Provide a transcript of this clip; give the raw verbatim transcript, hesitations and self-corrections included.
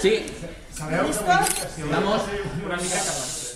Sí. ¿Listo? Damos una mica capaz.